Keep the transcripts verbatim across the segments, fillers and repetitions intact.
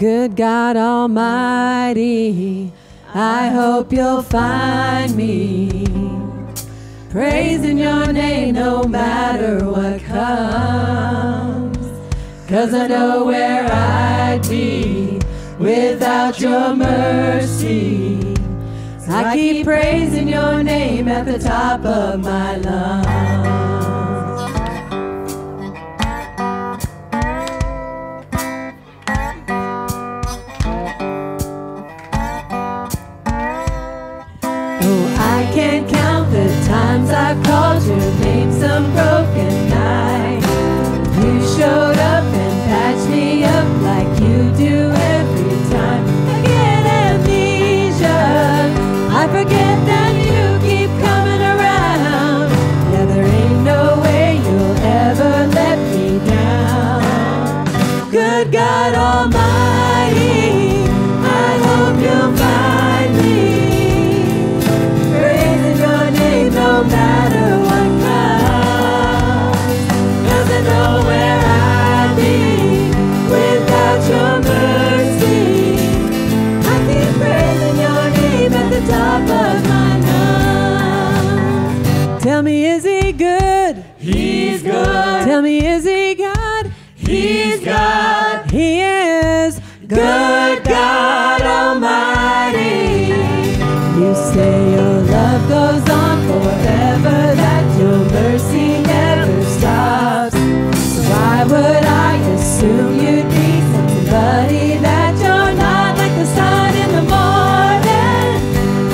Good God Almighty, I hope you'll find me praising your name no matter what comes, 'cause I know where I'd be without your mercy. So I keep praising your name at the top of my lungs. Times I've called your name some broken night. You showed up and patched me up like you do every time. I get amnesia, I forget that you keep coming around. Yeah, there ain't no way you'll ever let me down. Good God Almighty, I hope you'll find me praising your name no matter what comes, 'cause I know where I'd be without your mercy. I keep praising your name at the top of my lungs. Tell me, is he good? He's good. Tell me, is he God? He's God. He is good God Almighty. You say your love goes on forever, that your mercy never stops. So why would I assume you'd be somebody that you're not? Like the sun in the morning,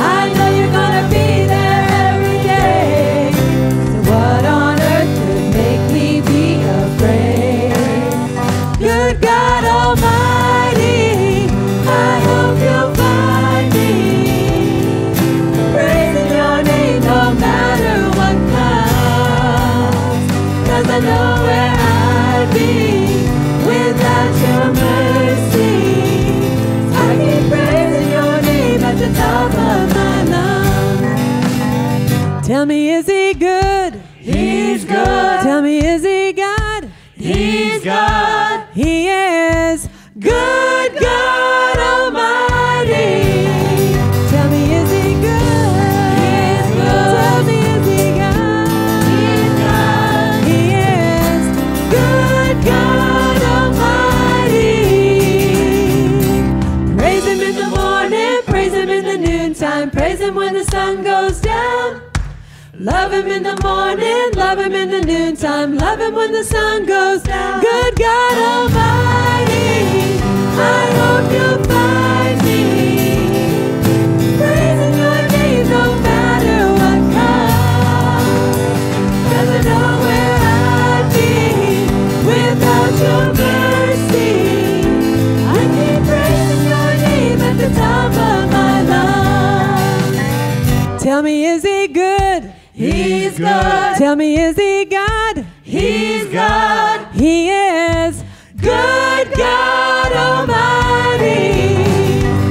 I know you're gonna be there every day. So what on earth could make me be afraid? Good God Almighty, I hope you'll find me praising your name no matter what comes, 'cause I know where I'd be without your mercy. I keep praising your name at the top of my lungs. Tell me, is he good? He's good. Tell me, is he God? He's God. He is good God Almighty. Tell me, is he good? He's good. Tell me, is he God? He's God. He is good God Almighty. Praise him in the morning, praise him in the noontime, praise him when the sun goes down. Love him in the morning, love him in the noontime, love him when the sun goes down. Good God Almighty, I hope you'll find me praising your name no matter what comes, 'cause I know where I'd be without your mercy. I keep praising your name at the top of my lungs. Tell me, is he good? He's good. Tell me, is he God? He's God. He is good God Almighty.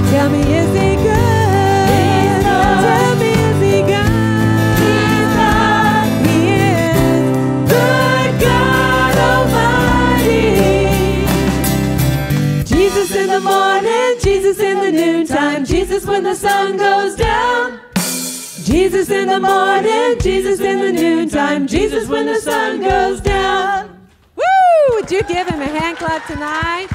Tell me, is he good? He's good. Tell me, is he God? He's God. He is good God Almighty. Jesus in the morning, Jesus in the noontime, Jesus when the sun goes down. Jesus in the morning, Jesus in the noontime, Jesus when the sun goes down. Woo! Would you give him a hand clap tonight?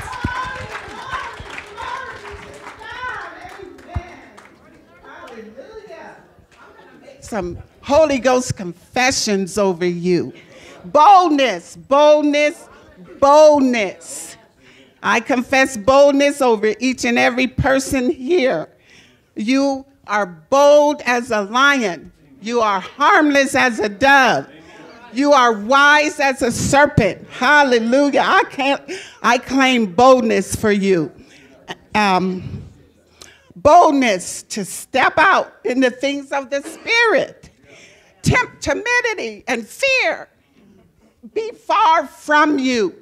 Some Holy Ghost confessions over you. Boldness, boldness, boldness. I confess boldness over each and every person here. You are bold as a lion. You are harmless as a dove. You are wise as a serpent. Hallelujah. I can't, I claim boldness for you. Um, boldness to step out in the things of the Spirit. Tem- timidity and fear be far from you.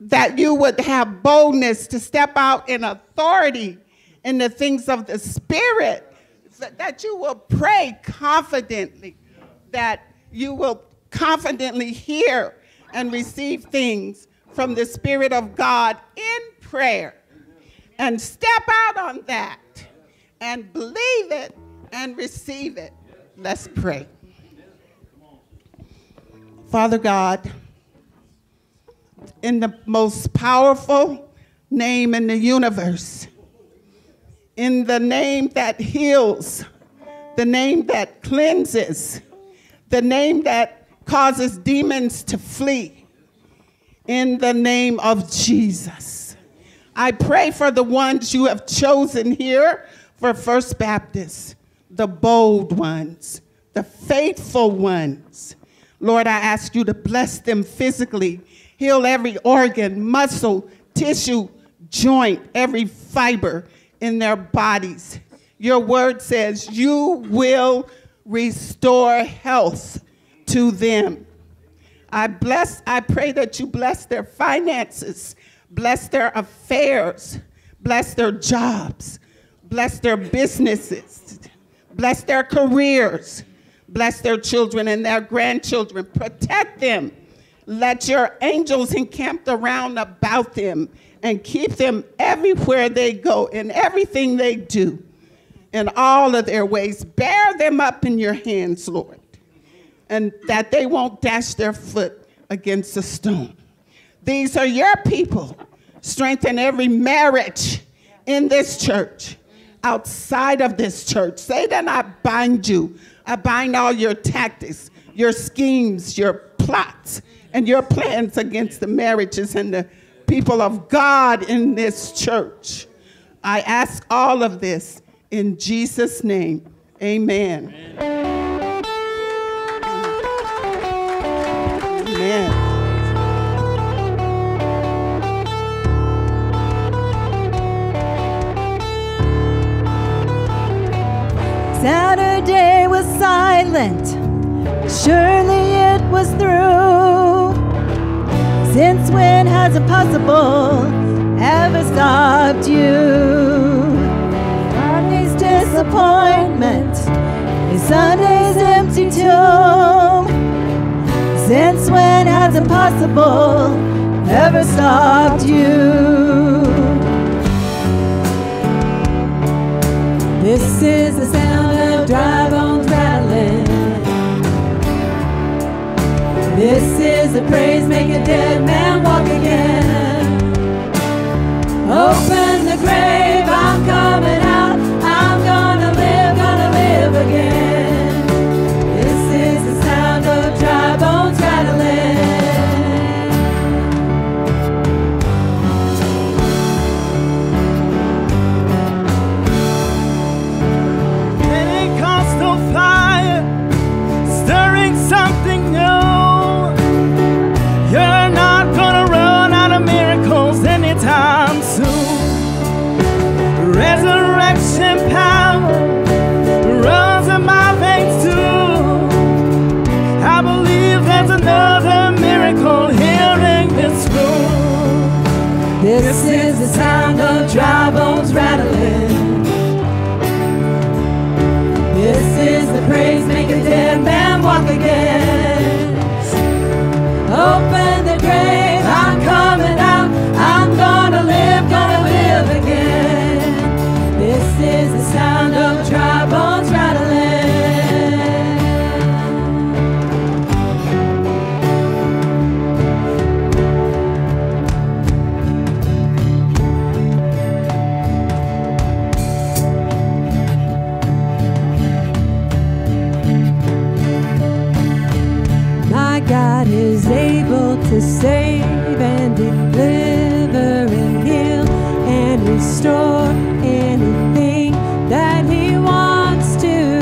That you would have boldness to step out in authority in the things of the Spirit, that you will pray confidently, that you will confidently hear and receive things from the Spirit of God in prayer. And step out on that and believe it and receive it. Let's pray. Father God, in the most powerful name in the universe, in the name that heals, the name that cleanses, the name that causes demons to flee, in the name of Jesus, I pray for the ones you have chosen here for First Baptist, the bold ones, the faithful ones. Lord, I ask you to bless them physically, heal every organ, muscle, tissue, joint, every fiber in their bodies. Your word says you will restore health to them. I bless, I pray that you bless their finances, bless their affairs, bless their jobs, bless their businesses, bless their careers, bless their children and their grandchildren. Protect them. Let your angels encamp around about them and keep them everywhere they go, in everything they do, in all of their ways. Bear them up in your hands, Lord, and that they won't dash their foot against a stone. These are your people. Strengthen every marriage in this church, outside of this church. Satan, I bind you. I bind all your tactics, your schemes, your plots, and your plans against the marriages and the people of God in this church. I ask all of this in Jesus' name. Amen. Amen. Amen. Saturday was silent, surely it was through. Since when has impossible ever stopped you? Friday's disappointment is Sunday's empty tomb. Since when has impossible ever stopped you? This is the sound of dry-bones rattling. This is the praise make a dead man walk again. Open the grave, I'm coming out. I'm gonna live, gonna live again. This is the sound of dry-bones rattling. Pentecostal fire, stirring something new. You're not gonna run out of miracles anytime soon. Resurrection power runs in my veins too. I believe there's another miracle here in this room. This is the sound of dry bones rattling. This is the praise make a dead man walk again. Open the grave, I'm coming out. I'm gonna live, gonna live again. This is the sound of dry bones rattling. My God is able to save and deliver and heal and restore anything that he wants to.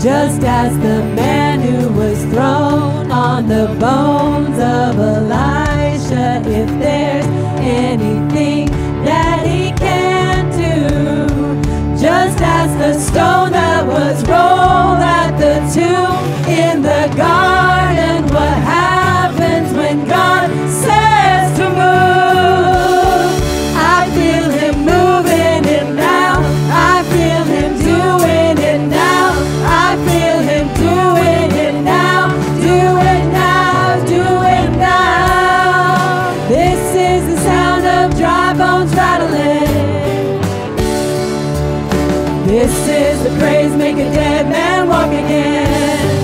Just as the man who was thrown on the bones of Elisha, if there's anything that he can do, just as the stone that was rolled at the tomb in the garden, what happened when God says to move? I feel him moving it now. I feel him doing it now. I feel him doing it now. a dead man walk again.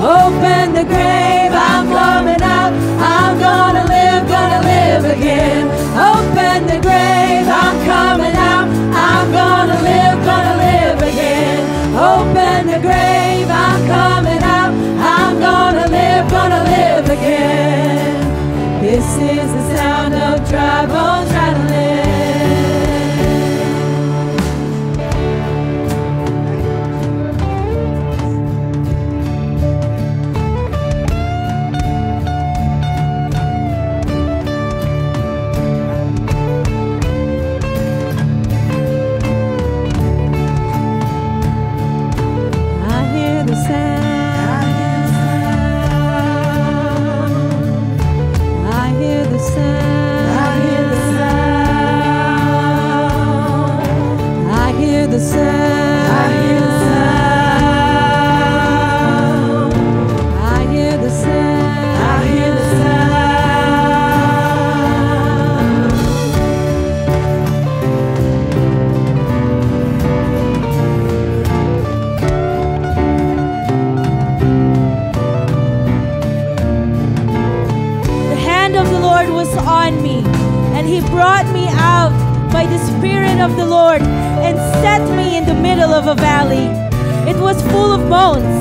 Open the grave, I'm coming out. I'm gonna live, gonna live again. Open the grave, I'm coming out. I'm gonna live, gonna live again. Open the grave, I'm coming out. I'm gonna live, gonna live again. This is the sound of dry bones rattling. Of the Lord, and set me in the middle of a valley. It was full of bones.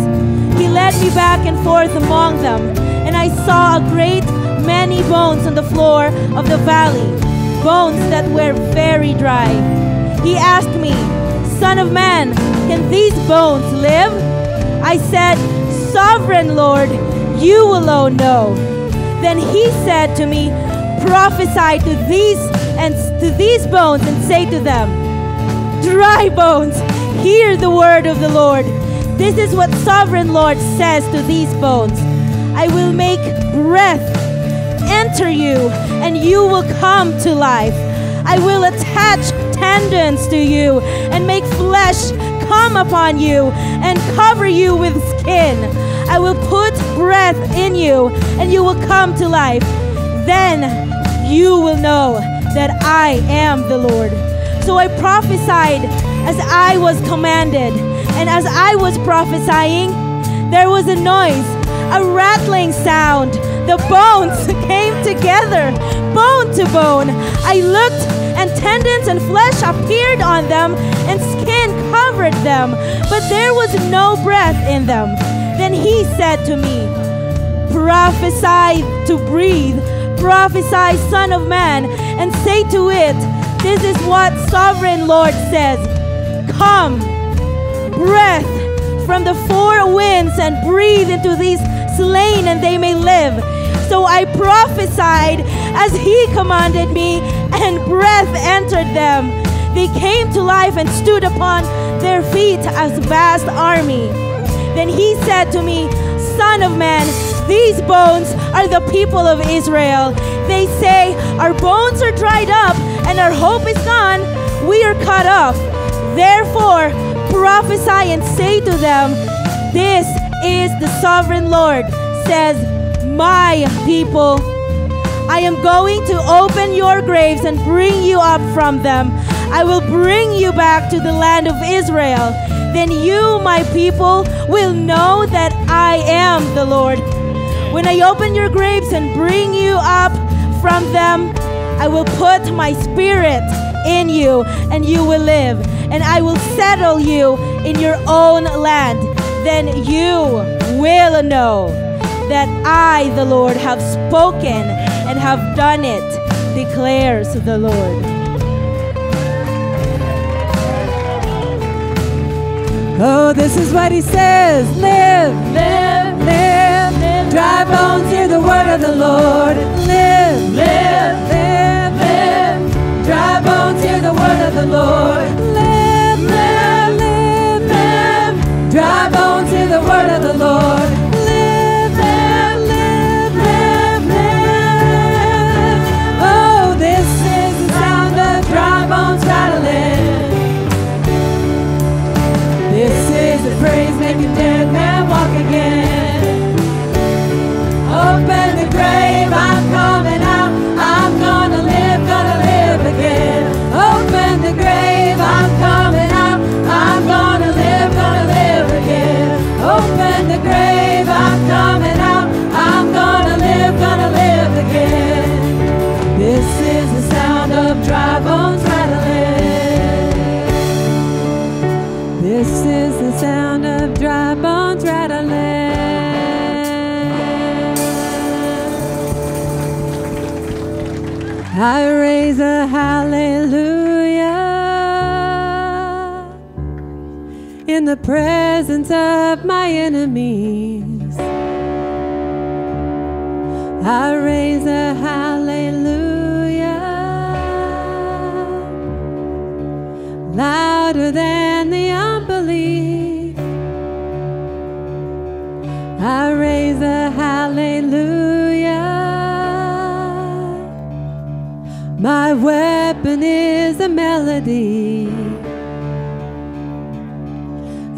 He led me back and forth among them, and I saw a great many bones on the floor of the valley, bones that were very dry. He asked me, Son of man, can these bones live? I said, Sovereign Lord, you alone know. Then he said to me, Prophesy to these and to these bones and say to them, Dry bones, hear the word of the Lord. This is what Sovereign Lord says to these bones. I will make breath enter you, and you will come to life. I will attach tendons to you and make flesh come upon you and cover you with skin. I will put breath in you, and you will come to life. Then you will know that I am the Lord. So I prophesied as I was commanded, and as I was prophesying, there was a noise, a rattling sound. The bones came together, bone to bone. I looked, and tendons and flesh appeared on them, and skin covered them, but there was no breath in them. Then he said to me, Prophesy to breathe. Prophesy, Son of man, and say to it, This is what Sovereign Lord says. Come, breath from the four winds, and breathe into these slain, and they may live. So I prophesied as he commanded me, and breath entered them. They came to life and stood upon their feet as a vast army. Then he said to me, Son of man, these bones are the people of Israel. They say, Our bones are dried up, and our hope is gone. We are cut off. Therefore, prophesy and say to them, This is the Sovereign Lord, says, My people, I am going to open your graves and bring you up from them. I will bring you back to the land of Israel. Then you, my people, will know that I am the Lord. When I open your graves and bring you up from them, I will put my spirit in you, and you will live, and I will settle you in your own land. Then you will know that I, the Lord, have spoken and have done it, declares the Lord. Oh, this is what he says. Live, live, live, live. Dry bones, hear the word of the Lord. Live, live, live, live. Dry bones, hear the word of the Lord. Live, live, live, live. Dry bones, hear the word of the Lord. Live, live, live, live, live. Oh, this is the sound of dry bones rattling. Praise, make a dead man walk again. Open I raise a hallelujah in the presence of my enemies. I raise a hallelujah louder than the unbelief. I raise a hallelujah. My weapon is a melody.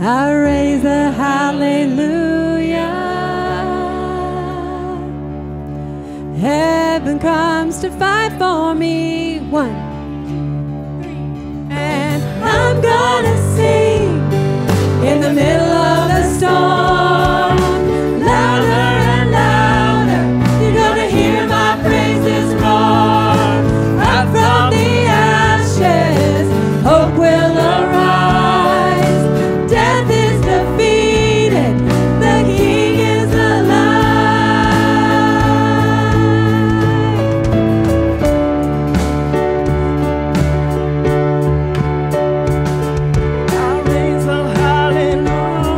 I raise a hallelujah. Heaven comes to fight for me. One, three, and I'm gonna sing in the middle of the storm. Louder and louder, you're gonna hear my praises roar. Up from the ashes, hope will arise. Death is defeated, the King is alive. I raise a hallelujah.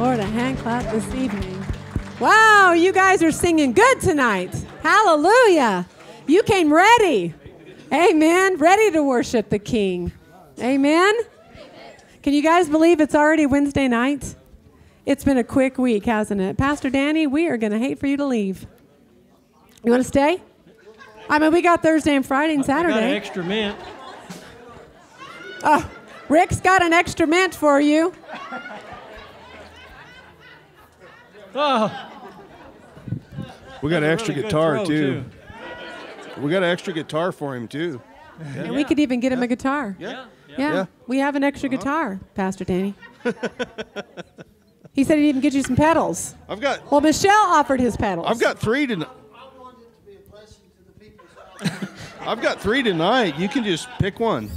Lord, a hand clap this evening. Wow, you guys are singing good tonight. Hallelujah. You came ready. Amen. Ready to worship the King. Amen. Can you guys believe it's already Wednesday night? It's been a quick week, hasn't it? Pastor Danny, we are going to hate for you to leave. You want to stay? I mean, we got Thursday and Friday and Saturday. I got an extra mint. Oh, Rick's got an extra mint for you. Oh. We got an extra really guitar, too. too. We got an extra guitar for him, too. Yeah. And we could even get him yeah. a guitar. Yeah. Yeah. Yeah. yeah. yeah. We have an extra uh-huh. guitar, Pastor Danny. He said he'd even get you some pedals. I've got. Well, Michelle offered his pedals. I've got three tonight. I want it to be a blessing to the people. I've got three tonight. You can just pick one.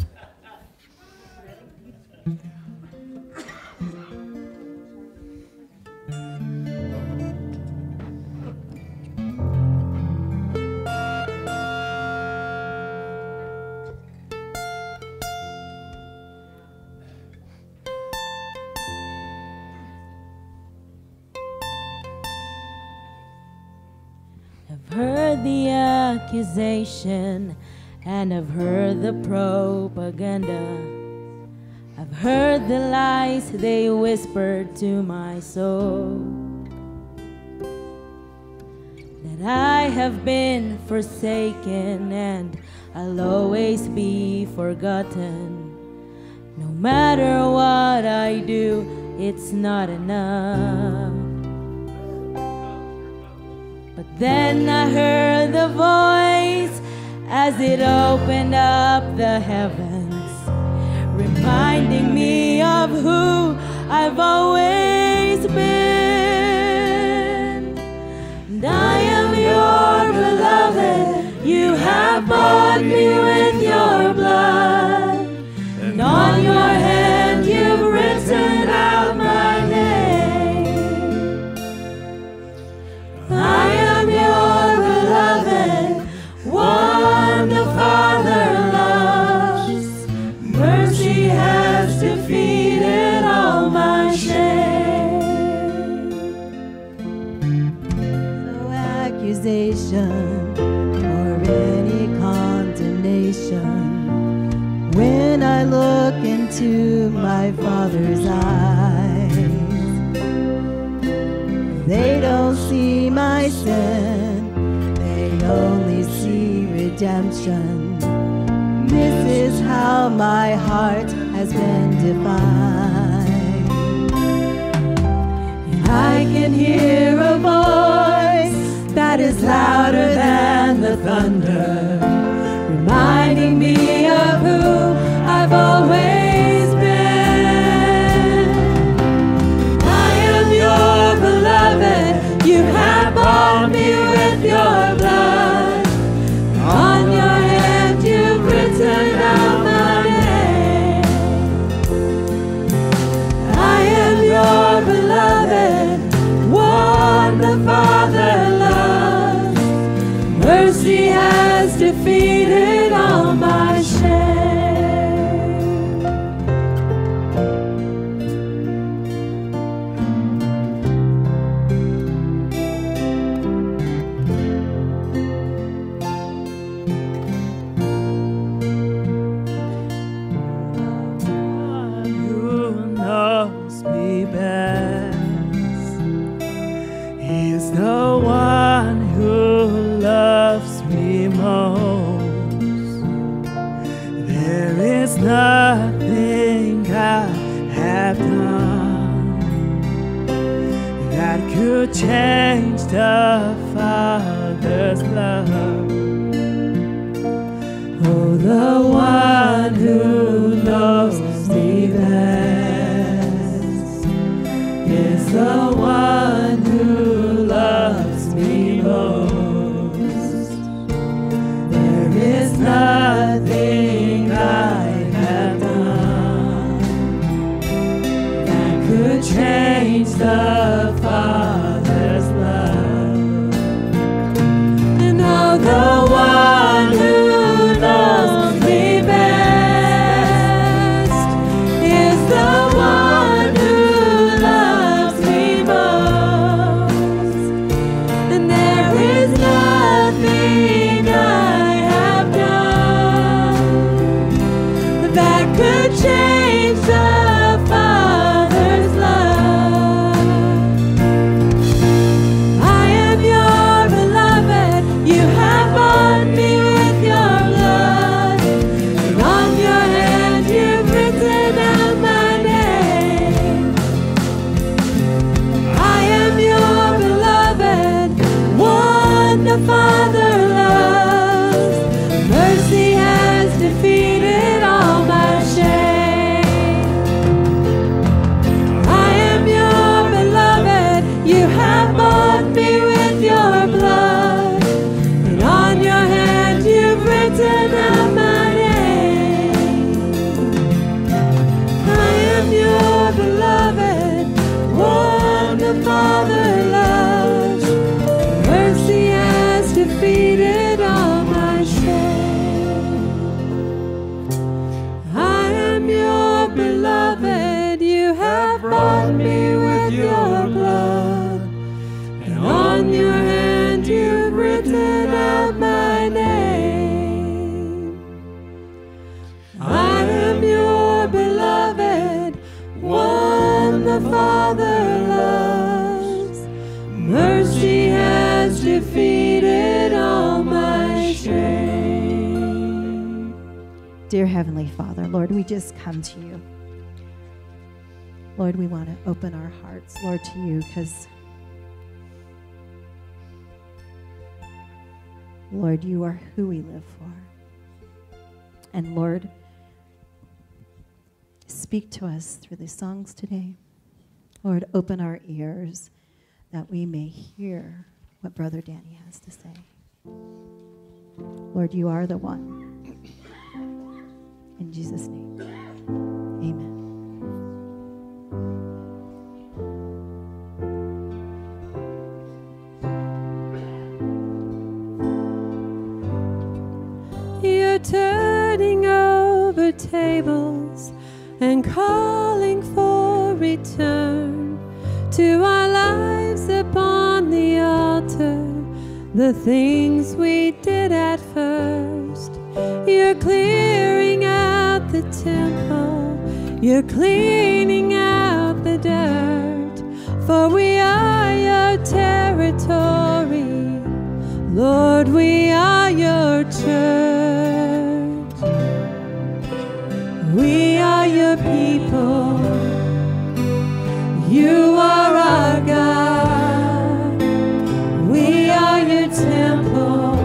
Heard the accusation, and I've heard the propaganda. I've heard the lies they whispered to my soul, that I have been forsaken and I'll always be forgotten. No matter what I do, it's not enough. Then I heard the voice as it opened up the heavens, reminding me of who I've always been. And I am your beloved, you have bought me with your blood, and on your hand you've written out my name. I am one the Father loves, mercy has defeated all my shame. No accusation or any condemnation when I look into my Father's eyes. They don't see my sin, they only see redemption. This is how my heart has been defined. And I can hear a voice that is louder than the thunder, reminding me of who I've always been. I am your beloved, you have bought me with your blood. On your hand you've written out my name. I am your beloved, one the Father loves. Mercy has defeated all my nothing I have done that could change the Father's love. Oh, the one who loves me best is the one who loves me most. There is nothing I change the Father's love. And oh, the one who knows me best the Father loves. Mercy has defeated all my shame. I am your beloved, you have bought me with your blood, and on your hand you've written out my name. I am your beloved, one the Father loves. Mercy has defeated all my shame. Dear Heavenly Father, Lord, we just come to you. Lord, we want to open our hearts, Lord, to you, because, Lord, you are who we live for. And, Lord, speak to us through the songs today. Lord, open our ears that we may hear what Brother Danny has to say. Lord, you are the one. In Jesus' name, amen. You're turning over tables and calling for return to our lives upon the altar, the things we did at first. You're clearing out the temple, you're cleaning out the dirt, for we are your territory, Lord, we are your church. We are your people, you are our God. We are your temple,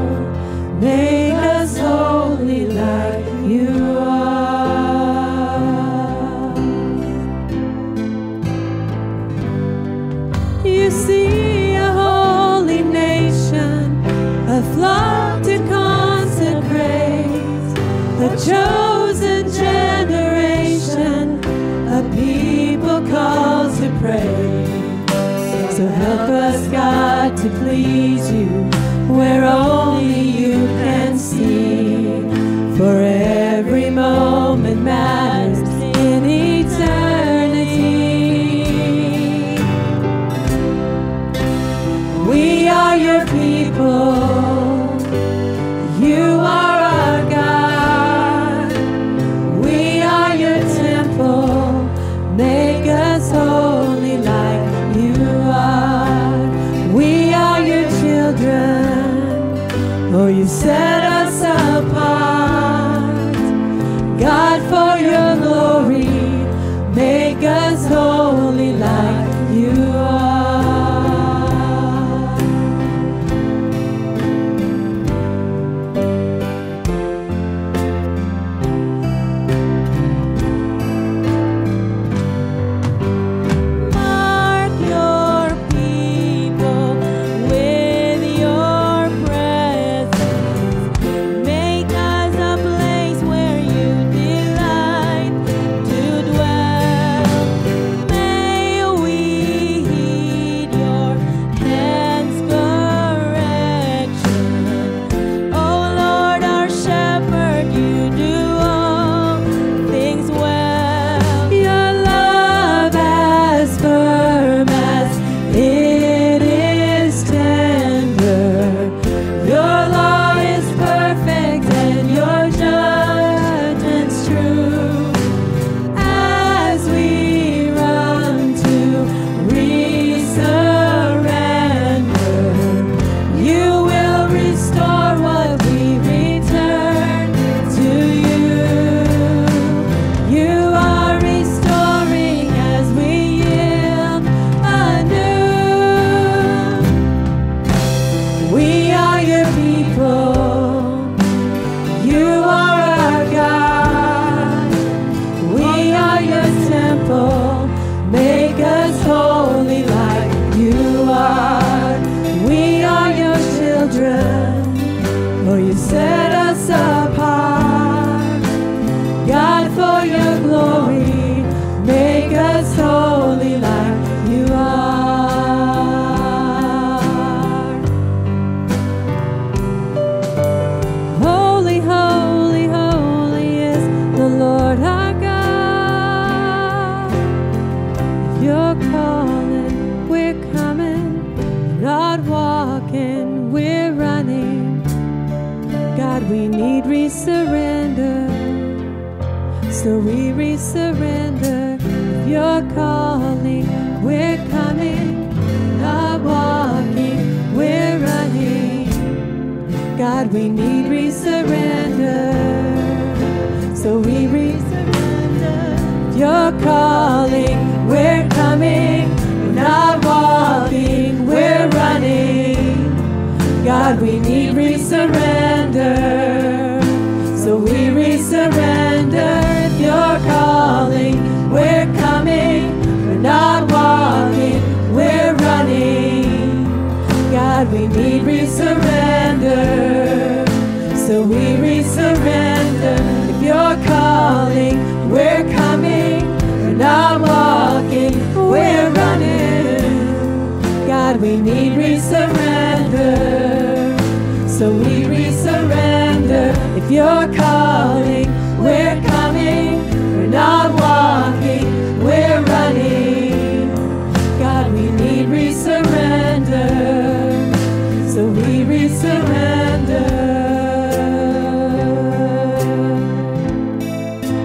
make us holy like you are. You see a holy nation, a flock to consecrate, a chosen generation, people calls to praise. So help us, God, to please you where only you can see. For every moment matters in eternity. We are your people. You are. Oh, you set us apart, God, for your glory, make us holy like you are. Mark your people with your presence, So we re-surrender your calling. We're coming, not walking, we're running. God, we need re-surrender. So we re-surrender your calling. We're coming, not walking, we're running. God, we need re-surrender. So we re-surrender your calling. We're coming, we're not walking, we're running. God, we need re-surrender. So we re-surrender your calling. We're coming, we're not walking, we're running. God, we need re-surrender. So we re-surrender if you're calling. We're coming, we're not walking, we're running. God, we need re-surrender. So we re-surrender.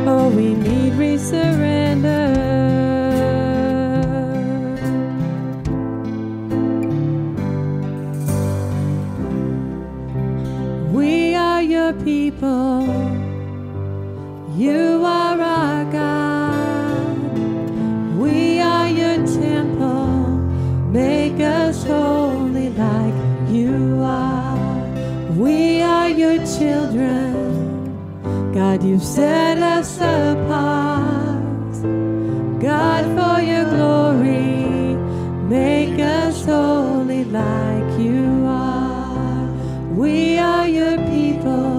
Oh, we need re-surrender. We are your people. You are our God, we are your temple, make us holy like you are. We are your children, God, you've set us apart. God, for your glory, make us holy like you are. We are your people.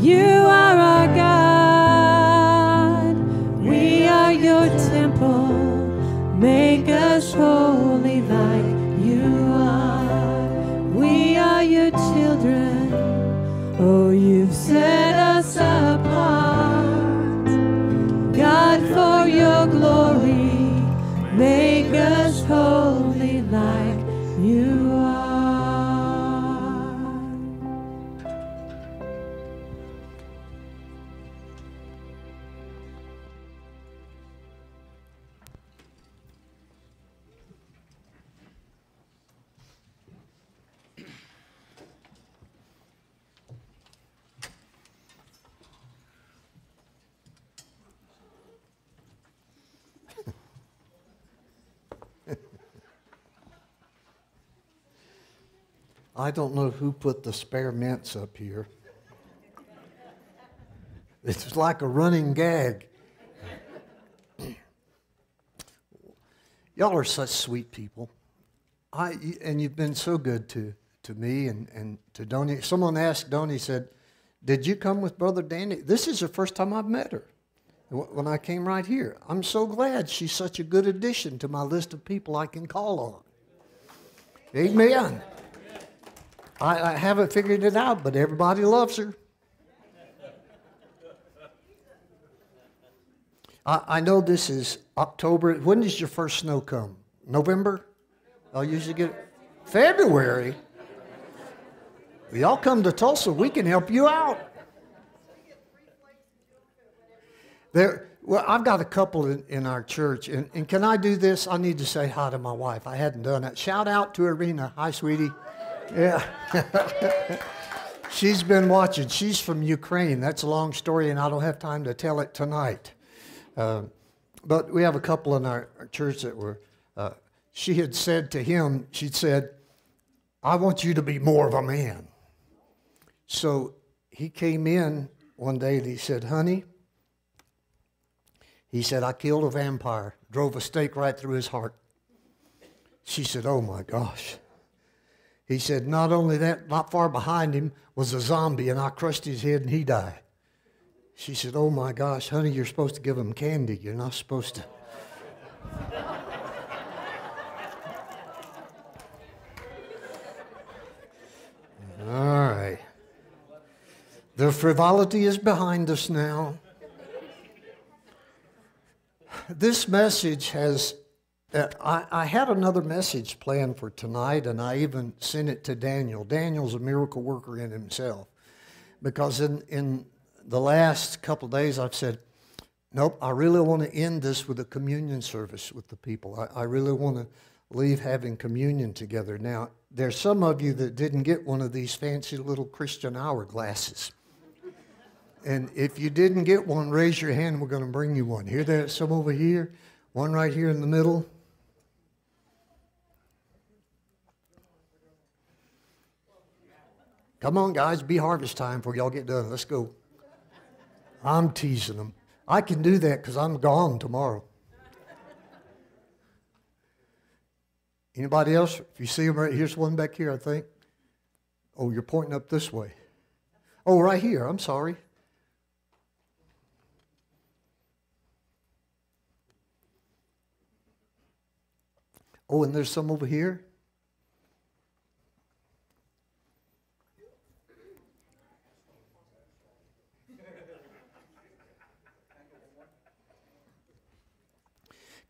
You are our God, we are your temple, make us holy like you are. We are your children, oh, you've set us apart. God, for your glory, make us holy like you are. I don't know who put the spare mints up here. It's like a running gag. Y'all are such sweet people. I, and you've been so good to, to me and, and to Donnie. Someone asked Donnie, said, did you come with Brother Danny? This is the first time I've met her when I came right here. I'm so glad she's such a good addition to my list of people I can call on. Amen. I, I haven't figured it out, but everybody loves her. I, I know this is October. When does your first snow come? November? I'll usually get it. February? Y'all come to Tulsa, we can help you out. There, well, I've got a couple in, in our church, and, and can I do this? I need to say hi to my wife. I hadn't done that. Shout out to Irina. Hi, sweetie. Yeah. She's been watching. She's from Ukraine. That's a long story, and I don't have time to tell it tonight. Uh, but we have a couple in our church that were, uh, she had said to him, she said, I want you to be more of a man. So he came in one day and he said, honey, he said, I killed a vampire, drove a stake right through his heart. She said, oh my gosh. He said, not only that, not far behind him was a zombie, and I crushed his head, and he died. She said, oh, my gosh, honey, you're supposed to give him candy. You're not supposed to. All right. The frivolity is behind us now. This message has... Uh, I, I had another message planned for tonight, and I even sent it to Daniel. Daniel's a miracle worker in himself, because in, in the last couple of days I've said, nope, I really want to end this with a communion service with the people. I, I really want to leave having communion together. Now, there's some of you that didn't get one of these fancy little Christian hourglasses. And if you didn't get one, raise your hand. We're going to bring you one. Here, there's some over here. One right here in the middle. Come on, guys. Be harvest time before y'all get done. Let's go. I'm teasing them. I can do that because I'm gone tomorrow. Anybody else? If you see them right, here's one back here, I think. Oh, you're pointing up this way. Oh, right here. I'm sorry. Oh, and there's some over here.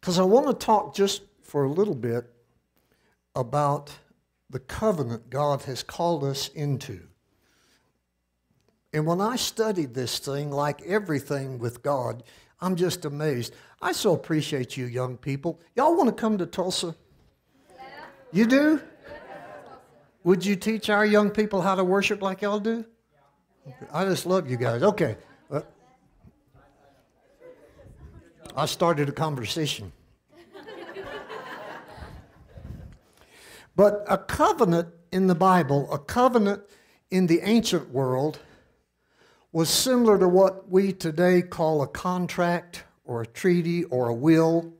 Because I want to talk just for a little bit about the covenant God has called us into. And when I studied this thing, like everything with God, I'm just amazed. I so appreciate you young people. Y'all want to come to Tulsa? Yeah. You do? Yeah. Would you teach our young people how to worship like y'all do? Yeah. I just love you guys. Okay. Well, I started a conversation. But a covenant in the Bible, a covenant in the ancient world, was similar to what we today call a contract or a treaty or a will.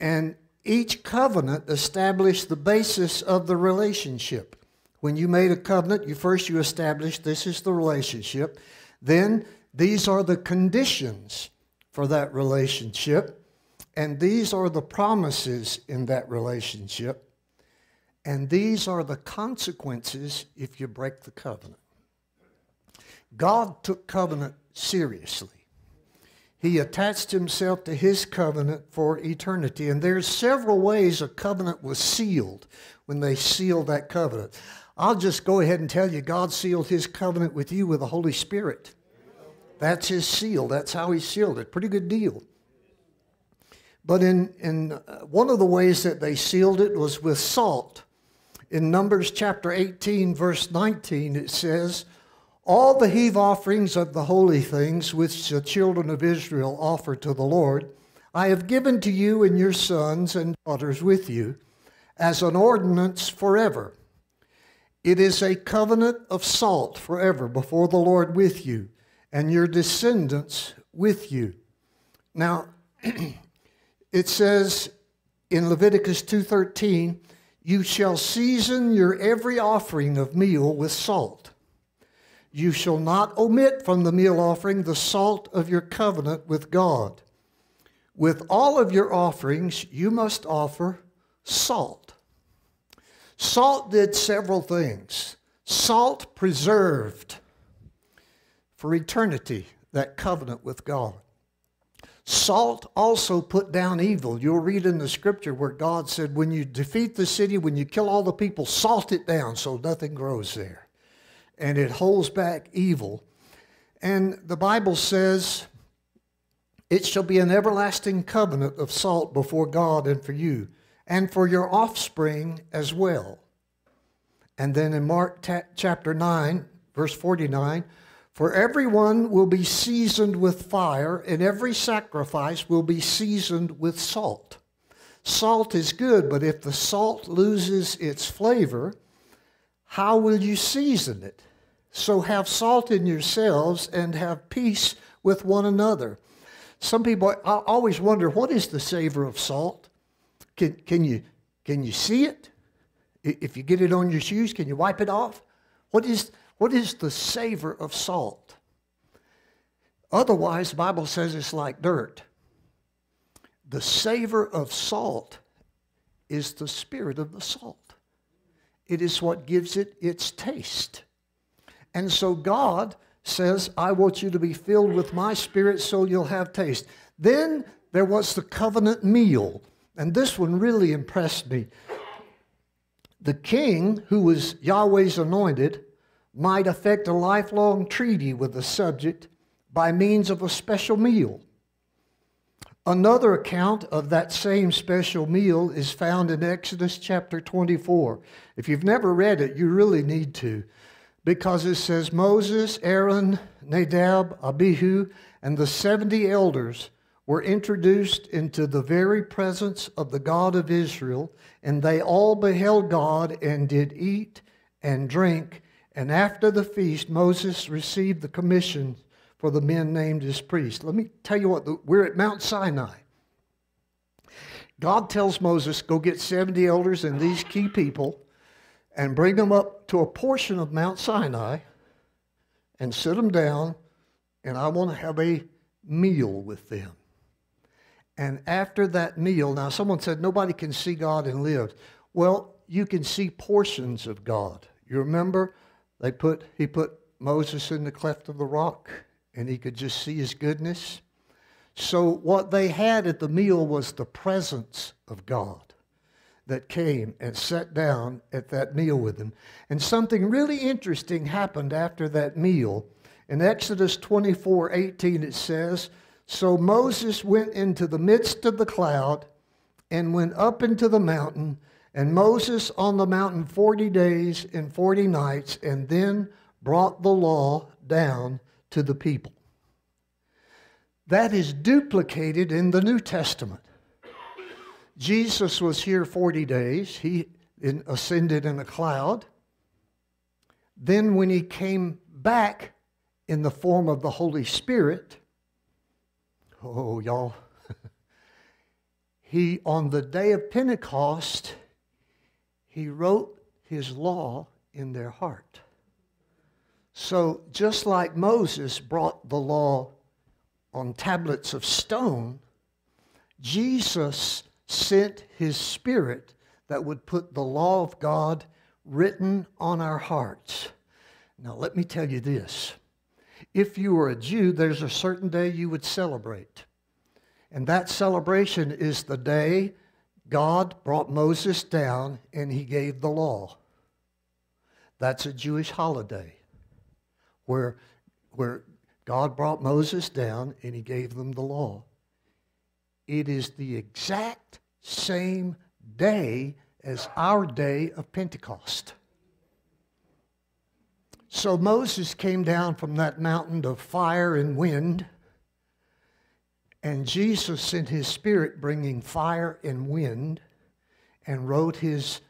And each covenant established the basis of the relationship. When you made a covenant, you first you established this is the relationship. Then these are the conditions for that relationship. And these are the promises in that relationship. And these are the consequences if you break the covenant. God took covenant seriously. He attached himself to his covenant for eternity. And there's several ways a covenant was sealed when they sealed that covenant. I'll just go ahead and tell you, God sealed his covenant with you with the Holy Spirit. That's his seal. That's how he sealed it. Pretty good deal. But in, in one of the ways that they sealed it was with salt. In Numbers chapter eighteen, verse nineteen, it says, all the heave offerings of the holy things which the children of Israel offer to the Lord, I have given to you and your sons and daughters with you as an ordinance forever. It is a covenant of salt forever before the Lord with you and your descendants with you. Now, it says in Leviticus two thirteen, you shall season your every offering of meal with salt. You shall not omit from the meal offering the salt of your covenant with God. With all of your offerings, you must offer salt. Salt did several things. Salt preserved for eternity that covenant with God. Salt also put down evil. You'll read in the scripture where God said, when you defeat the city, when you kill all the people, salt it down so nothing grows there. And it holds back evil. And the Bible says, it shall be an everlasting covenant of salt before God and for you, and for your offspring as well. And then in Mark chapter nine, verse forty-nine, for everyone will be seasoned with fire, and every sacrifice will be seasoned with salt. Salt is good, but if the salt loses its flavor, how will you season it? So have salt in yourselves and have peace with one another. Some people I always wonder, what is the savor of salt? Can, can, you, can you see it? If you get it on your shoes, can you wipe it off? What is, what is the savor of salt? Otherwise, the Bible says it's like dirt. The savor of salt is the spirit of the salt. It is what gives it its taste. And so God says, I want you to be filled with my spirit so you'll have taste. Then there was the covenant meal. And this one really impressed me. The king, who was Yahweh's anointed, might effect a lifelong treaty with the subject by means of a special meal. Another account of that same special meal is found in Exodus chapter twenty-four. If you've never read it, you really need to, because it says Moses, Aaron, Nadab, Abihu, and the seventy elders were introduced into the very presence of the God of Israel, and they all beheld God and did eat and drink. And after the feast, Moses received the commission for the men named as priests. Let me tell you what, we're at Mount Sinai. God tells Moses, go get seventy elders and these key people and bring them up to a portion of Mount Sinai and sit them down, and I want to have a meal with them. And after that meal, now someone said nobody can see God and live. Well, you can see portions of God. You remember, they put he put Moses in the cleft of the rock, and he could just see his goodness. So what they had at the meal was the presence of God that came and sat down at that meal with them. And something really interesting happened after that meal. In Exodus twenty-four eighteen it says, so Moses went into the midst of the cloud and went up into the mountain, and Moses on the mountain forty days and forty nights, and then brought the law down to the people. That is duplicated in the New Testament. Jesus was here forty days. He ascended in a cloud. Then when he came back in the form of the Holy Spirit, oh, y'all. He, on the day of Pentecost, he wrote his law in their heart. So just like Moses brought the law on tablets of stone, Jesus sent his Spirit that would put the law of God written on our hearts. Now let me tell you this. If you were a Jew, there's a certain day you would celebrate. And that celebration is the day God brought Moses down and he gave the law. That's a Jewish holiday where, where God brought Moses down and he gave them the law. It is the exact same day as our day of Pentecost. So Moses came down from that mountain of fire and wind, and Jesus sent his Spirit bringing fire and wind and wrote his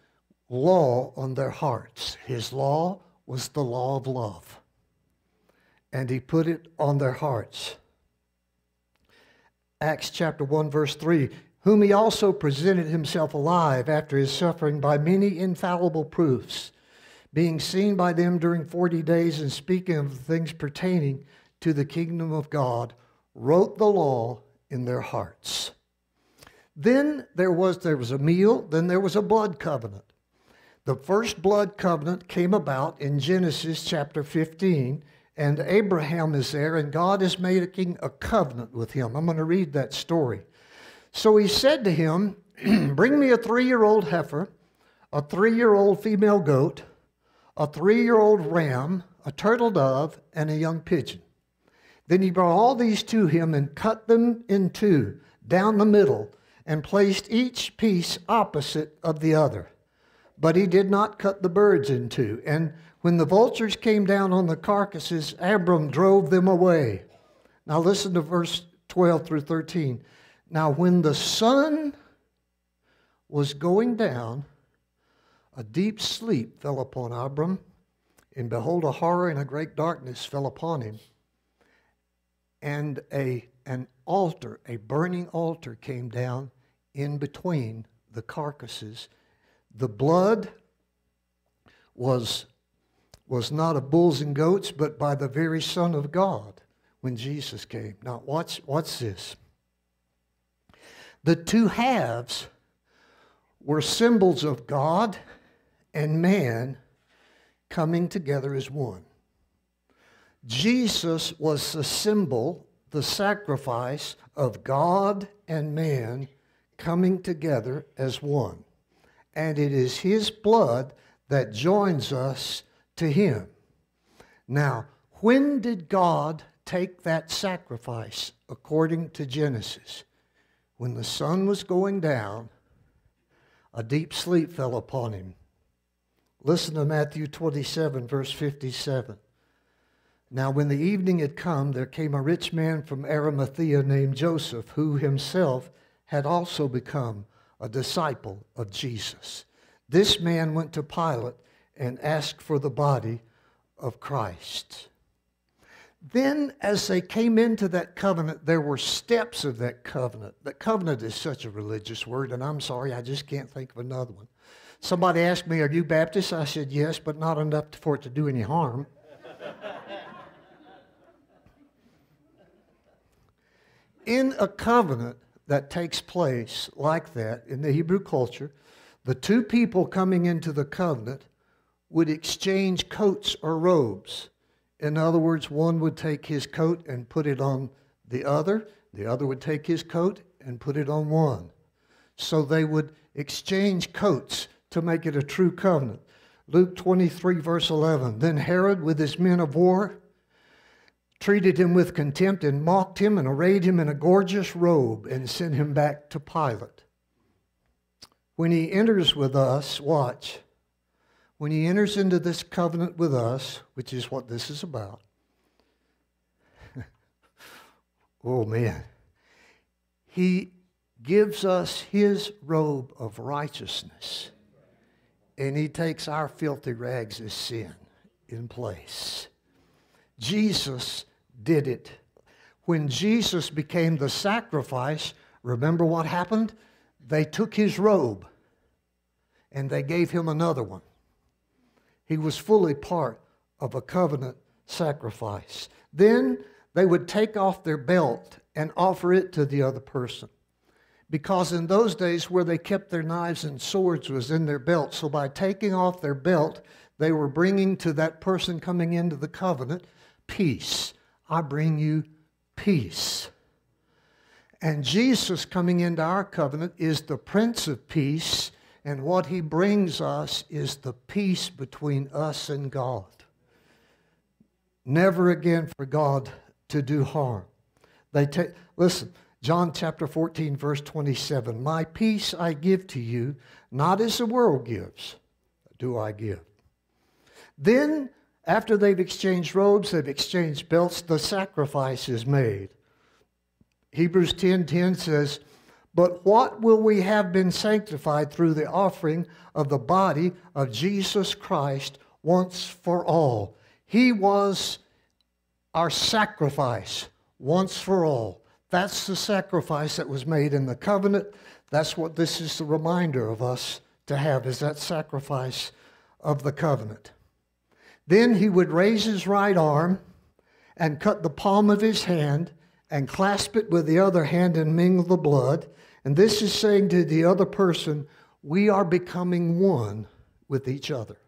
law on their hearts. His law was the law of love, and he put it on their hearts. Acts chapter one verse three, whom he also presented himself alive after his suffering by many infallible proofs, being seen by them during forty days and speaking of the things pertaining to the kingdom of God, wrote the law in their hearts. Then there was, there was a meal, then there was a blood covenant. The first blood covenant came about in Genesis chapter fifteen, and Abraham is there, and God is making a covenant with him. I'm going to read that story. So he said to him, bring me a three-year-old heifer, a three-year-old female goat, a three-year-old ram, a turtle dove, and a young pigeon. Then he brought all these to him and cut them in two, down the middle, and placed each piece opposite of the other. But he did not cut the birds in two. And when the vultures came down on the carcasses, Abram drove them away. Now listen to verse twelve through thirteen. Now when the sun was going down, a deep sleep fell upon Abram, and behold, a horror and a great darkness fell upon him. And a, an altar, a burning altar, came down in between the carcasses. The blood was, was not of bulls and goats, but by the very Son of God when Jesus came. Now, watch, watch this. The two halves were symbols of God and man coming together as one. Jesus was the symbol, the sacrifice of God and man coming together as one. And it is his blood that joins us to him. Now, when did God take that sacrifice according to Genesis. When the sun was going down, a deep sleep fell upon him. Listen to Matthew twenty-seven, verse fifty-seven. Now when the evening had come, there came a rich man from Arimathea named Joseph, who himself had also become a disciple of Jesus. This man went to Pilate and asked for the body of Christ. Then as they came into that covenant, there were steps of that covenant. That covenant is such a religious word, and I'm sorry, I just can't think of another one. Somebody asked me, are you Baptist? I said, yes, but not enough for it to do any harm. In a covenant that takes place like that in the Hebrew culture, the two people coming into the covenant would exchange coats or robes. In other words, one would take his coat and put it on the other. The other would take his coat and put it on one. So they would exchange coats to make it a true covenant. Luke twenty-three, verse eleven. Then Herod, with his men of war, treated him with contempt and mocked him and arrayed him in a gorgeous robe and sent him back to Pilate. When he enters with us, watch. When he enters into this covenant with us, which is what this is about, oh man, he gives us his robe of righteousness, and he takes our filthy rags as sin in place. Jesus did it. When Jesus became the sacrifice, remember what happened? They took his robe, and they gave him another one. He was fully part of a covenant sacrifice. Then they would take off their belt and offer it to the other person. Because in those days where they kept their knives and swords was in their belt. So by taking off their belt, they were bringing to that person coming into the covenant peace. I bring you peace. And Jesus coming into our covenant is the Prince of Peace. And what he brings us is the peace between us and God. Never again for God to do harm. They take, listen, John chapter fourteen, verse twenty-seven. My peace I give to you, not as the world gives, do I give. Then, after they've exchanged robes, they've exchanged belts, the sacrifice is made. Hebrews ten ten says, but what will we have been sanctified through the offering of the body of Jesus Christ once for all? He was our sacrifice once for all. That's the sacrifice that was made in the covenant. That's what this is the reminder of us to have, is that sacrifice of the covenant. Then he would raise his right arm and cut the palm of his hand and clasp it with the other hand and mingle the blood. And this is saying to the other person, we are becoming one with each other.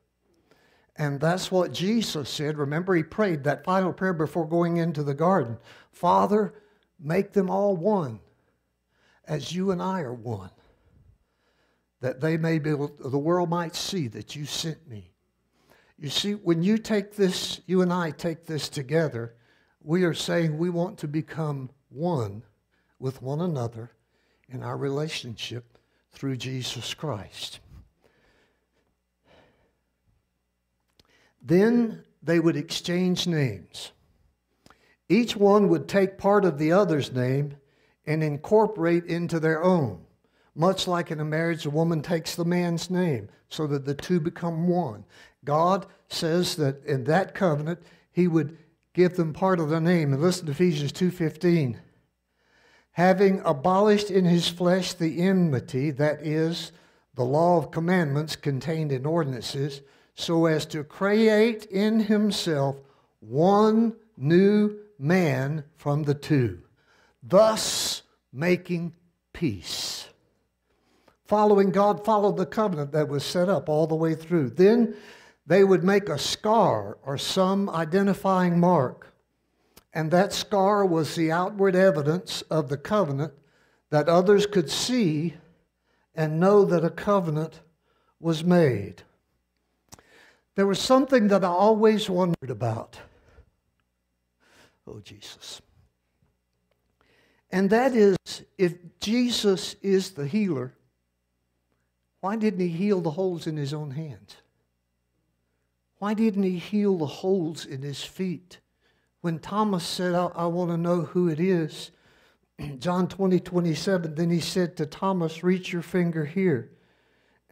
And that's what Jesus said. Remember, he prayed that final prayer before going into the garden. Father, make them all one, as you and I are one, that they may be able, the world might see that you sent me. You see, when you take this, you and I take this together, we are saying we want to become one with one another in our relationship through Jesus Christ. Then they would exchange names. Each one would take part of the other's name and incorporate into their own. Much like in a marriage, a woman takes the man's name so that the two become one. God says that in that covenant, he would give them part of the name. And listen to Ephesians two fifteen. Having abolished in his flesh the enmity, that is, the law of commandments contained in ordinances, so as to create in himself one new man from the two, thus making peace. Following God, followed the covenant that was set up all the way through. Then they would make a scar or some identifying mark. And that scar was the outward evidence of the covenant that others could see and know that a covenant was made. There was something that I always wondered about. oh Jesus. And that is, if Jesus is the healer, why didn't he heal the holes in his own hands? Why didn't he heal the holes in his feet? When Thomas said, I, I want to know who it is, John twenty, twenty-seven, then he said to Thomas, reach your finger here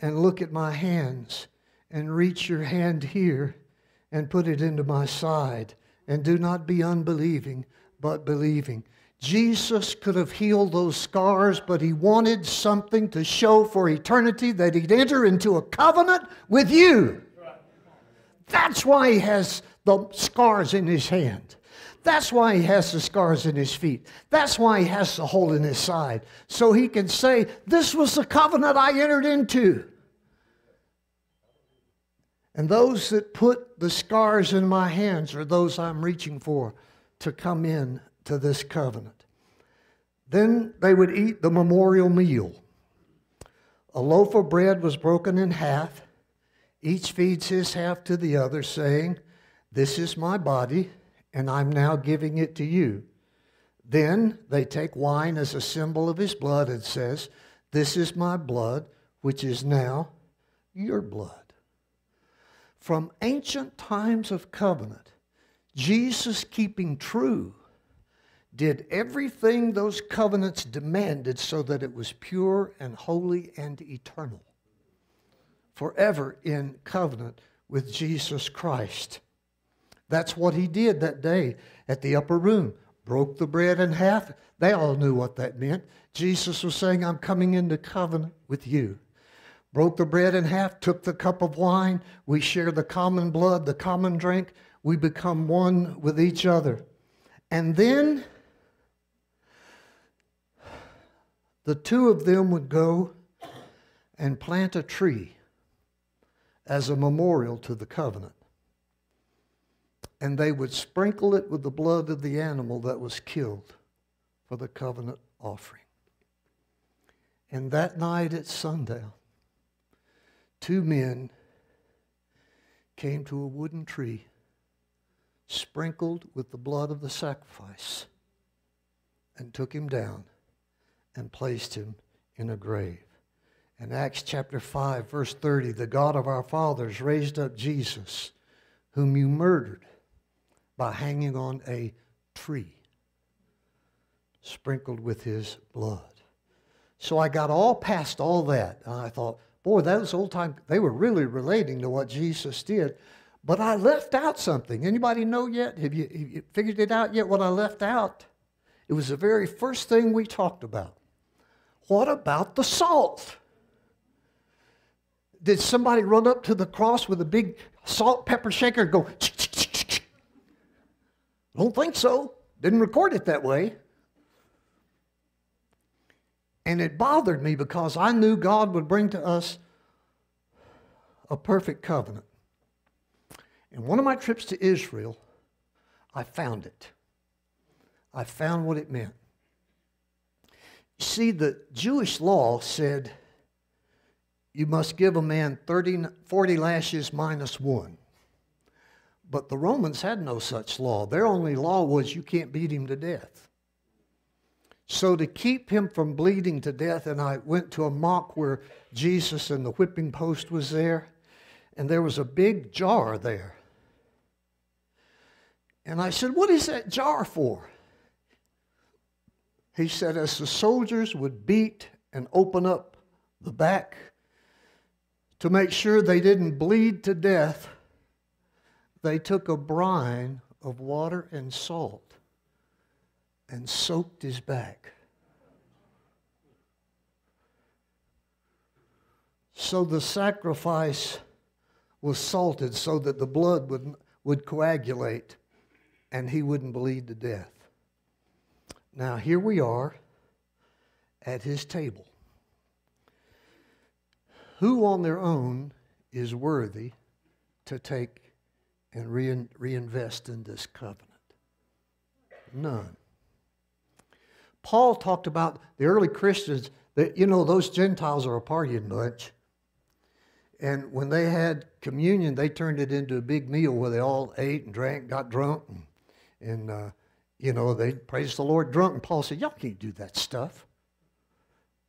and look at my hands, and reach your hand here and put it into my side, and do not be unbelieving, but believing. Jesus could have healed those scars, but he wanted something to show for eternity that he'd enter into a covenant with you. That's why he has the scars in his hand. That's why he has the scars in his feet. That's why he has the hole in his side. So he can say, this was the covenant I entered into. And those that put the scars in my hands are those I'm reaching for to come in to this covenant. Then they would eat the memorial meal. A loaf of bread was broken in half. Each feeds his half to the other, saying, this is my body, and I'm now giving it to you. Then they take wine as a symbol of his blood and says, this is my blood, which is now your blood. From ancient times of covenant, Jesus, keeping true, did everything those covenants demanded so that it was pure and holy and eternal. Forever in covenant with Jesus Christ. That's what he did that day at the upper room. Broke the bread in half. They all knew what that meant. Jesus was saying, I'm coming into covenant with you. Broke the bread in half, took the cup of wine. We share the common blood, the common drink. We become one with each other. And then the two of them would go and plant a tree as a memorial to the covenant. And they would sprinkle it with the blood of the animal that was killed for the covenant offering. And that night at sundown, two men came to a wooden tree sprinkled with the blood of the sacrifice and took him down and placed him in a grave. In Acts chapter five, verse thirty, the God of our fathers raised up Jesus, whom you murdered by hanging on a tree, sprinkled with his blood. So I got all past all that, and I thought, boy, those old time, they were really relating to what Jesus did, but I left out something. Anybody know yet? Have you, have you figured it out yet, what I left out? It was the very first thing we talked about. What about the salt? Did somebody run up to the cross with a big salt pepper shaker and go, ch -ch -ch -ch -ch? Don't think so. Didn't record it that way. And it bothered me because I knew God would bring to us a perfect covenant. And one of my trips to Israel, I found it. I found what it meant. See, the Jewish law said, you must give a man thirty, forty lashes minus one. But the Romans had no such law. Their only law was you can't beat him to death. So to keep him from bleeding to death, and I went to a mock where Jesus and the whipping post was there, and there was a big jar there. And I said, what is that jar for? He said, as the soldiers would beat and open up the back, to make sure they didn't bleed to death, they took a brine of water and salt and soaked his back. So the sacrifice was salted so that the blood would, would coagulate and he wouldn't bleed to death. Now here we are at his table. Who on their own is worthy to take and rein, reinvest in this covenant? None. Paul talked about the early Christians, that, you know, those Gentiles are a partying bunch. And when they had communion, they turned it into a big meal where they all ate and drank, got drunk, and, and uh, You know, they praised the Lord drunk. And Paul said, y'all can't do that stuff.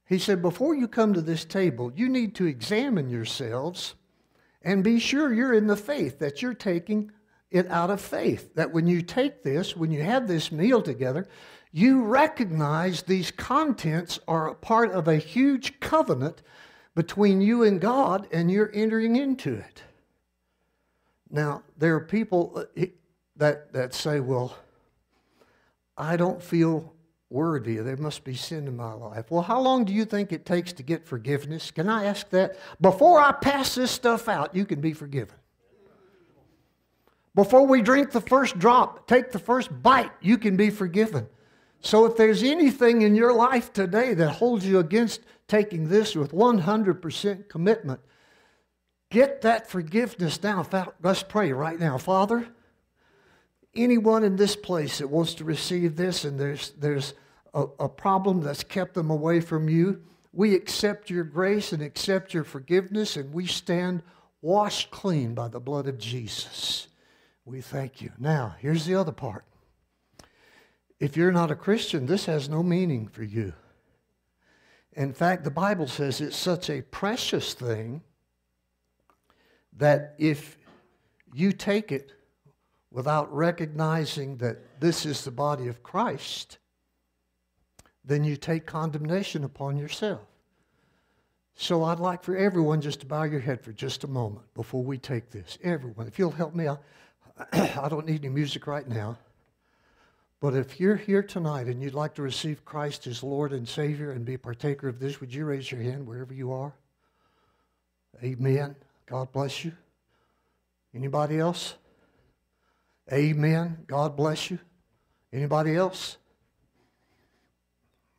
He said, before you come to this table, you need to examine yourselves and be sure you're in the faith, that you're taking it out of faith. That when you take this, when you have this meal together, you recognize these contents are a part of a huge covenant between you and God, and you're entering into it. Now, there are people that, that say, well, I don't feel worthy. There must be sin in my life. Well, how long do you think it takes to get forgiveness? Can I ask that? Before I pass this stuff out, you can be forgiven. Before we drink the first drop, take the first bite, you can be forgiven. So if there's anything in your life today that holds you against taking this with one hundred percent commitment, get that forgiveness now. Let's pray right now. Father, anyone in this place that wants to receive this and there's, there's a, a problem that's kept them away from you, we accept your grace and accept your forgiveness, and we stand washed clean by the blood of Jesus. We thank you. Now, here's the other part. If you're not a Christian, this has no meaning for you. In fact, the Bible says it's such a precious thing that if you take it without recognizing that this is the body of Christ, then you take condemnation upon yourself. So I'd like for everyone just to bow your head for just a moment before we take this. Everyone, if you'll help me, I, I don't need any music right now. But if you're here tonight and you'd like to receive Christ as Lord and Savior and be a partaker of this, would you raise your hand wherever you are? Amen. God bless you. Anybody else? Amen. God bless you. Anybody else?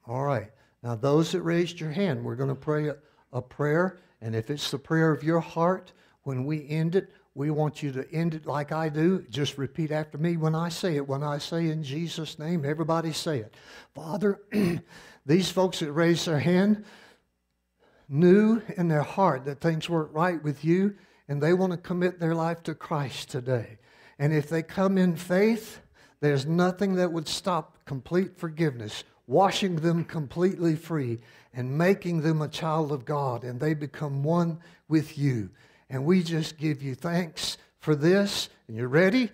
All right. Now, those that raised your hand, we're going to pray a, a prayer. And if it's the prayer of your heart, when we end it, we want you to end it like I do. Just repeat after me when I say it. When I say in Jesus' name, everybody say it. Father, these folks that raised their hand knew in their heart that things weren't right with you, and they want to commit their life to Christ today. And if they come in faith, there's nothing that would stop complete forgiveness, washing them completely free and making them a child of God, and they become one with you. And we just give you thanks for this. And you're ready?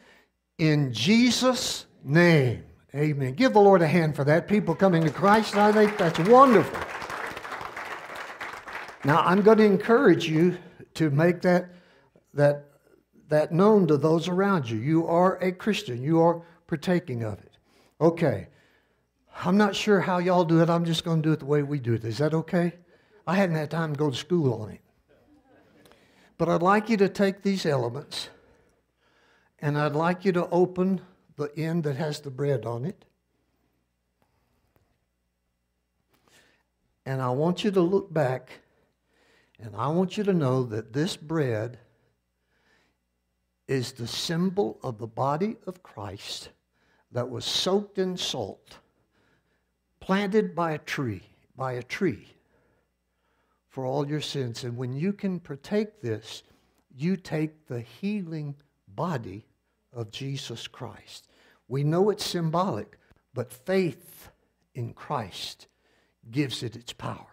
In Jesus' name. Amen. Give the Lord a hand for that. People coming to Christ, and I think that's wonderful. Now, I'm going to encourage you to make that, that, that known to those around you. You are a Christian. You are partaking of it. Okay. I'm not sure how y'all do it. I'm just going to do it the way we do it. Is that okay? I hadn't had time to go to school on it. But I'd like you to take these elements, and I'd like you to open the end that has the bread on it. And I want you to look back, and I want you to know that this bread is the symbol of the body of Christ that was soaked in salt, planted by a tree, by a tree. For all your sins. And when you can partake this, you take the healing body of Jesus Christ. We know it's symbolic, but faith in Christ gives it its power.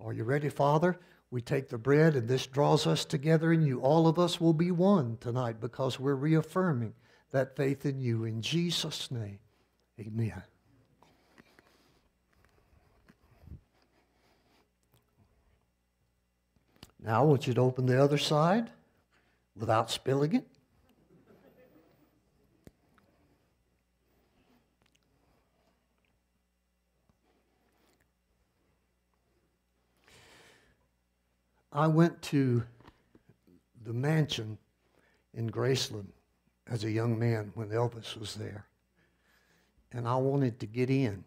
Are you ready, Father? We take the bread, and this draws us together in you. All of us will be one tonight because we're reaffirming that faith in you. In Jesus' name, amen. Now, I want you to open the other side without spilling it. I went to the mansion in Graceland as a young man when Elvis was there. And I wanted to get in.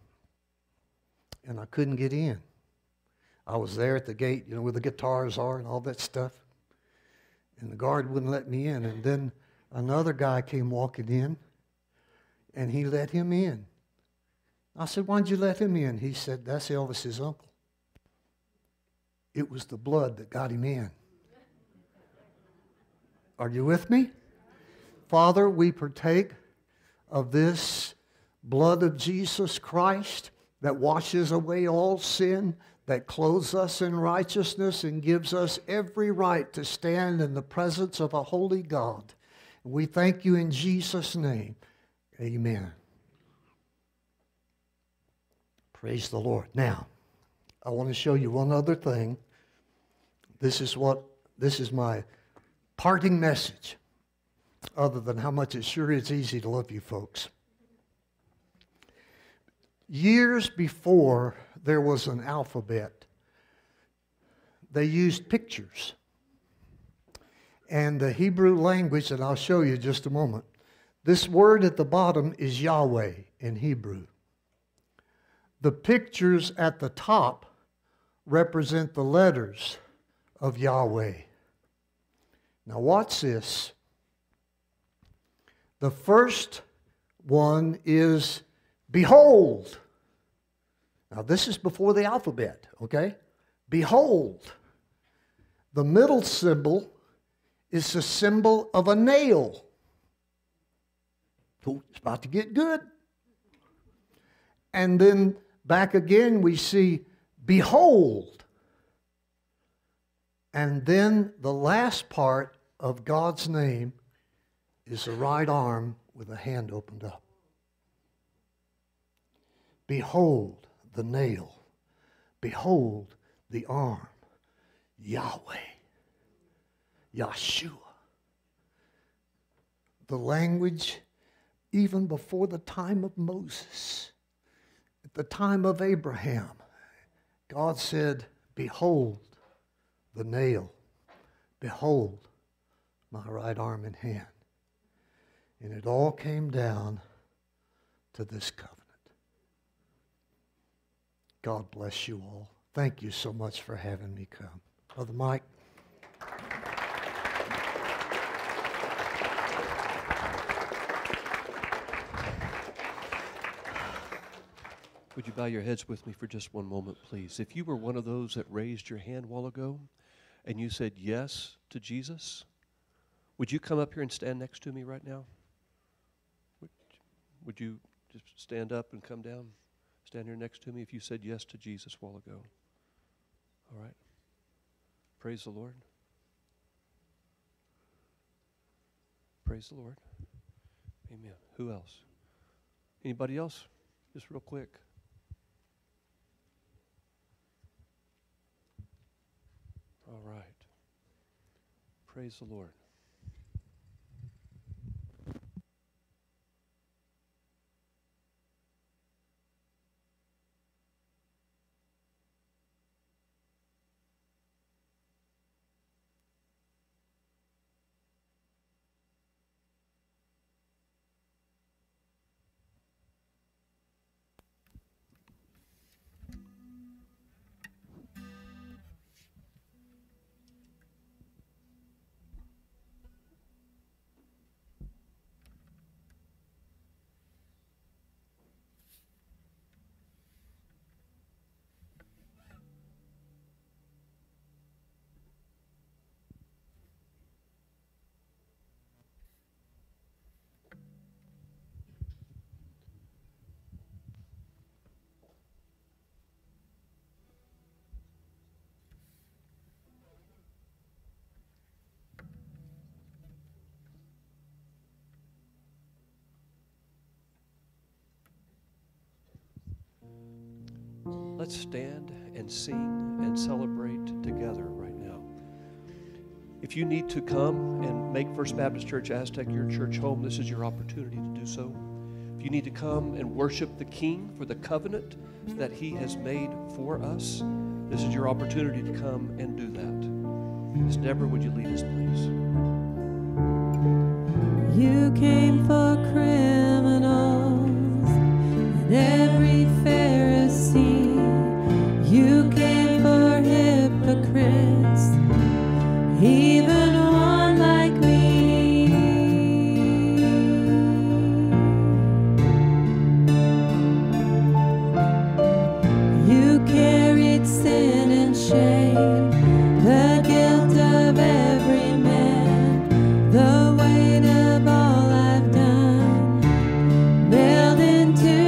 And I couldn't get in. I was there at the gate, you know, where the guitars are and all that stuff. And the guard wouldn't let me in. And then another guy came walking in, and he let him in. I said, why'd you let him in? He said, that's Elvis's uncle. It was the blood that got him in. Are you with me? Father, we partake of this blood of Jesus Christ that washes away all sin, that clothes us in righteousness and gives us every right to stand in the presence of a holy God. We thank you in Jesus' name. Amen. Praise the Lord. Now, I want to show you one other thing. This is what, this is my parting message, other than how much it sure is easy to love you folks. Years before there was an alphabet, they used pictures. And the Hebrew language, and I'll show you just a moment, this word at the bottom is Yahweh in Hebrew. The pictures at the top represent the letters of Yahweh. Now watch this. The first one is behold. Now this is before the alphabet, okay? Behold. The middle symbol is the symbol of a nail. Oh, it's about to get good. And then back again we see behold. And then the last part of God's name is the right arm with a hand opened up. Behold the nail. Behold the arm. Yahweh. Yahshua. The language, even before the time of Moses, at the time of Abraham, God said, behold the nail. Behold my right arm and hand. And it all came down to this covenant. God bless you all. Thank you so much for having me come. Brother Mike. Would you bow your heads with me for just one moment, please? If you were one of those that raised your hand a while ago and you said yes to Jesus, would you come up here and stand next to me right now? Would, would you just stand up and come down? Stand here next to me if you said yes to Jesus a while ago. All right. Praise the Lord. Praise the Lord. Amen. Who else? Anybody else? Just real quick. All right. Praise the Lord. Let's stand and sing and celebrate together right now. If you need to come and make First Baptist Church Aztec your church home, this is your opportunity to do so. If you need to come and worship the King for the covenant that he has made for us, this is your opportunity to come and do that. Miz Deborah, would you lead us, please? You came for criminals and every Pharisee. You came for hypocrites, even one like me. You carried sin and shame, the guilt of every man, the weight of all I've done, built into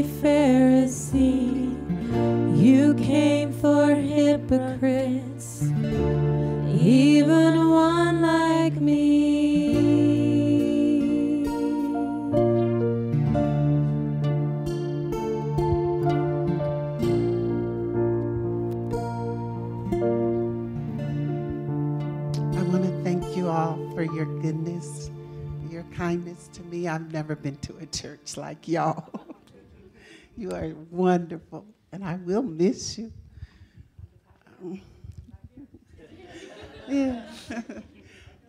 holy Pharisee, you came for hypocrites, even one like me. I want to thank you all for your goodness, your kindness to me. I've never been to a church like y'all. You are wonderful, and I will miss you. Um, yeah.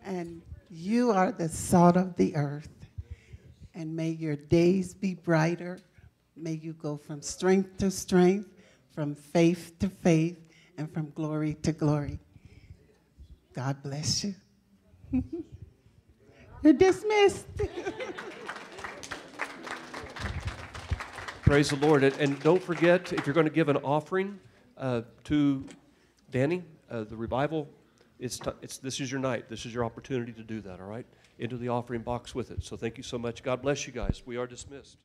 And you are the salt of the earth. And may your days be brighter. May you go from strength to strength, from faith to faith, and from glory to glory. God bless you. You're dismissed. Praise the Lord. And, and don't forget, if you're going to give an offering uh, to Danny, uh, the revival, it's, it's, this is your night. This is your opportunity to do that, all right? Into the offering box with it. So thank you so much. God bless you guys. We are dismissed.